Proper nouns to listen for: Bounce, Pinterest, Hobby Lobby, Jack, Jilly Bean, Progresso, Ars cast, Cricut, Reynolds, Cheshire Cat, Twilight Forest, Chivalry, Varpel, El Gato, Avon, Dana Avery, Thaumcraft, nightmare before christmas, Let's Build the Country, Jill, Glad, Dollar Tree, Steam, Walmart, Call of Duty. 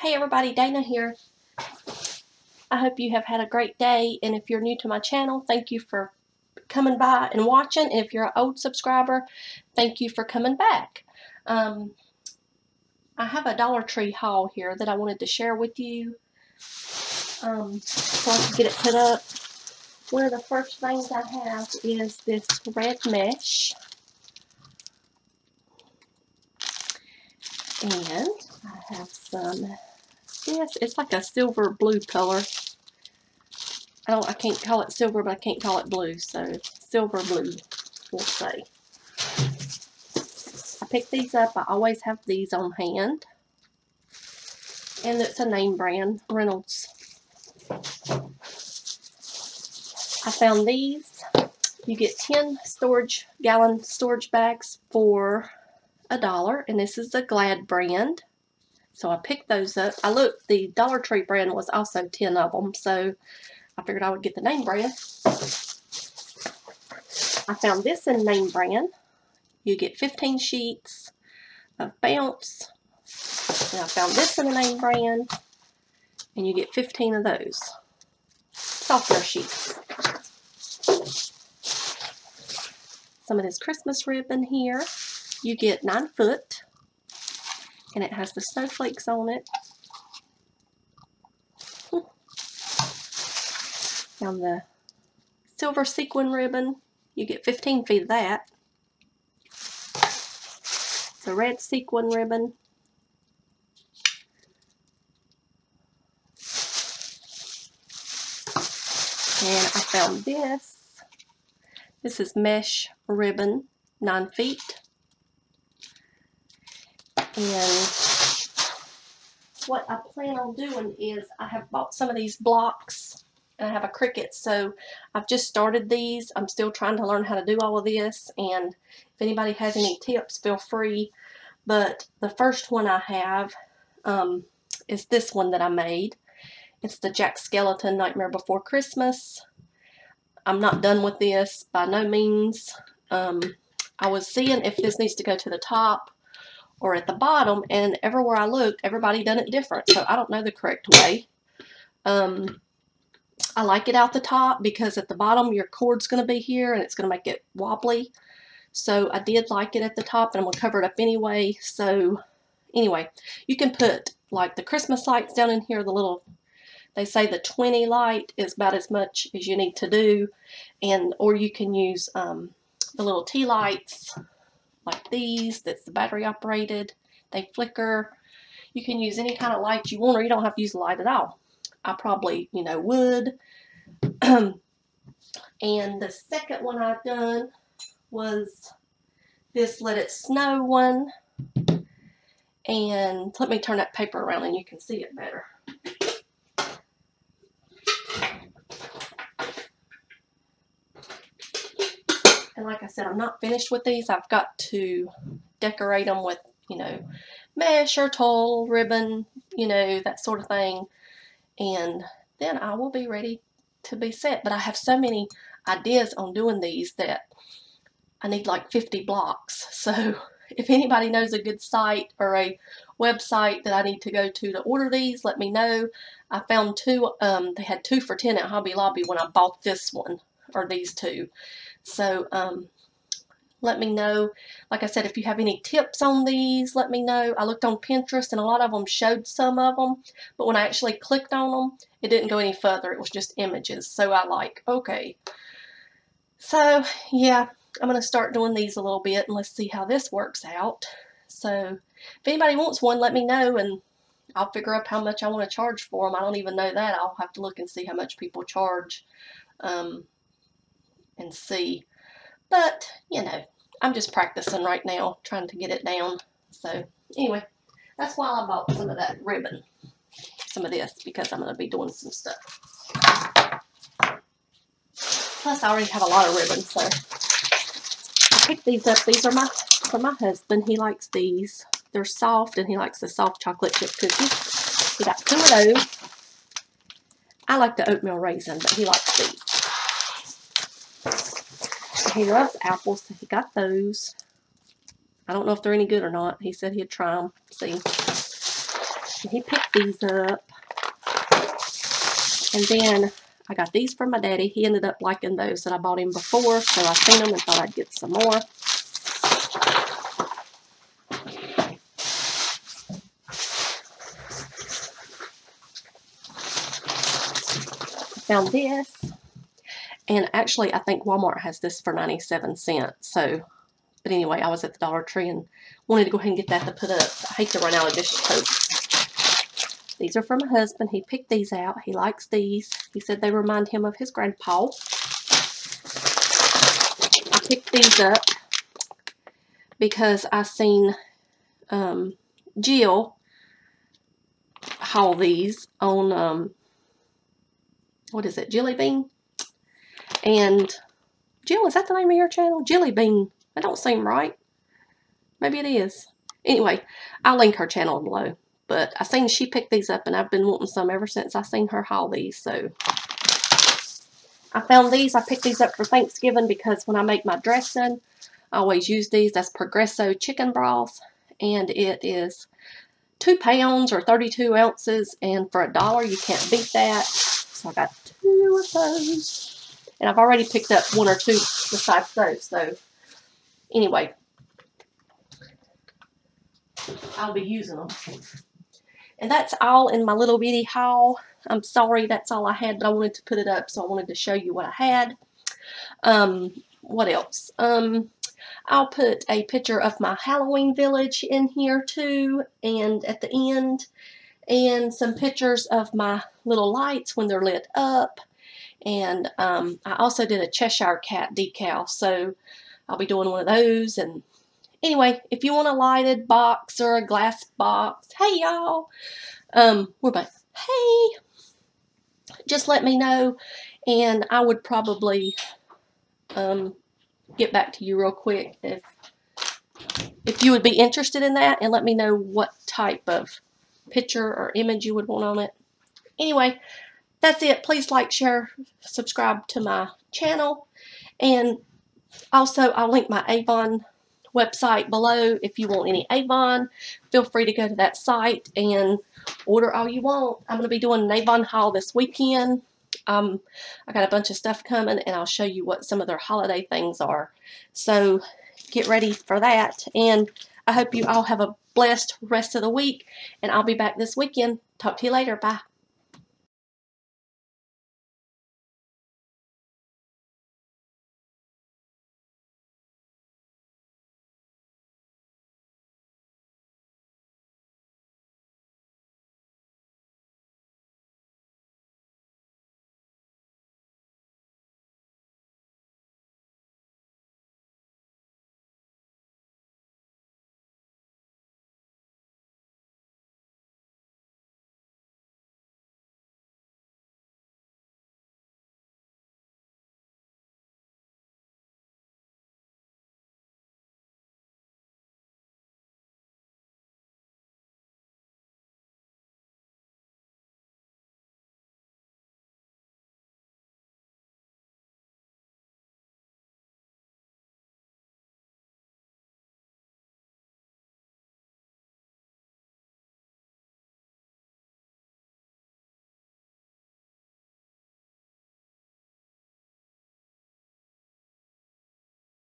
Hey everybody, Dana here. I hope you have had a great day, and if you're new to my channel, thank you for coming by and watching. If you're an old subscriber, thank you for coming back. I have a Dollar Tree haul here that I wanted to share with you so I can get it put up. One of the first things I have is this red mesh. And I have some, yes, it's like a silver blue color. I can't call it silver, but I can't call it blue, so silver blue, we'll say. I picked these up. I always have these on hand. And it's a name brand, Reynolds. I found these. You get 10 gallon storage bags for $1, and this is the Glad brand, so I picked those up. I looked, the Dollar Tree brand was also 10 of them, so I figured I would get the name brand. I found this in name brand. You get 15 sheets of Bounce, and I found this in the name brand, and you get 15 of those software sheets. Some of this Christmas ribbon here. You get 9 foot, and it has the snowflakes on it. Found the silver sequin ribbon. You get 15 feet of that. The red sequin ribbon. And I found this. This is mesh ribbon, 9 feet. And what I plan on doing is I have bought some of these blocks, and I have a Cricut, so I've just started these. I'm still trying to learn how to do all of this, and if anybody has any tips, feel free. But the first one I have is this one that I made. It's the Jack Skeleton Nightmare Before Christmas. I'm not done with this by no means. I was seeing if this needs to go to the top or at the bottom, and everywhere I looked, everybody done it different, so I don't know the correct way. I like it out the top, because at the bottom your cord's going to be here and it's going to make it wobbly, so I did like it at the top, and I'm going to cover it up anyway. So anyway, you can put like the Christmas lights down in here. The little, they say the 20 light is about as much as you need to do, and or you can use the little tea lights like these, that's the battery operated, they flicker. You can use any kind of light you want, or you don't have to use a light at all. I probably, you know, would. And the second one I've done was this Let It Snow one. And let me turn that paper around and you can see it better. And like I said, I'm not finished with these. I've got to decorate them with, you know, mesh or tulle, ribbon, you know, that sort of thing. And then I will be ready to be set. But I have so many ideas on doing these that I need like 50 blocks. So if anybody knows a good site or a website that I need to go to order these, let me know. I found two. They had 2 for $10 at Hobby Lobby when I bought this one, or these two. So let me know. Like I said, if you have any tips on these, let me know. I looked on Pinterest, and a lot of them showed some of them, but when I actually clicked on them, it didn't go any further. It was just images. So I like, okay. So yeah, I'm going to start doing these a little bit, and let's see how this works out. So if anybody wants one, let me know, and I'll figure out how much I want to charge for them. I don't even know that. I'll have to look and see how much people charge. And see, but you know, I'm just practicing right now, trying to get it down. So anyway, that's why I bought some of that ribbon, some of this, because I'm going to be doing some stuff. Plus I already have a lot of ribbon, so I picked these up. These are for my husband. He likes these. They're soft, and he likes the soft chocolate chip cookies. He got 2 of those. I like the oatmeal raisin, but he likes these. He loves apples, so he got those. I don't know if they're any good or not. He said he'd try them. See. and he picked these up. And then I got these from my daddy. He ended up liking those that I bought him before, so I seen them and thought I'd get some more. Found this, and actually I think Walmart has this for 97 cents. So, but anyway, I was at the Dollar Tree and wanted to go ahead and get that to put up. I hate to run out of dish soap. These are from my husband. He picked these out. He likes these. He said they remind him of his grandpa. I picked these up because I seen Jill haul these on what is it, Jilly Bean? And Jill, is that the name of your channel? Jilly Bean. That don't seem right. Maybe it is. Anyway, I'll link her channel below. But I seen she picked these up, and I've been wanting some ever since I seen her haul these. So I found these. I picked these up for Thanksgiving because when I make my dressing, I always use these. That's Progresso chicken broth, and it is 2 pounds or 32 ounces, and for $1, you can't beat that. So I got 2 of those, and I've already picked up 1 or 2 besides those. So anyway, I'll be using them. And that's all in my little bitty haul. I'm sorry, that's all I had, but I wanted to put it up, so I wanted to show you what I had. What else? I'll put a picture of my Halloween village in here too, and at the end, and some pictures of my little lights when they're lit up. And I also did a Cheshire Cat decal, so I'll be doing one of those. And anyway, if you want a lighted box or a glass box, hey y'all, we're back. Hey, just let me know, and I would probably get back to you real quick if you would be interested in that, and let me know what type of picture or image you would want on it. Anyway, that's it. Please like, share, subscribe to my channel, and also I'll link my Avon website below. If you want any Avon, feel free to go to that site and order all you want. I'm going to be doing an Avon haul this weekend. I got a bunch of stuff coming, and I'll show you what some of their holiday things are, so get ready for that. And I hope you all have a blessed rest of the week, and I'll be back this weekend. Talk to you later. Bye.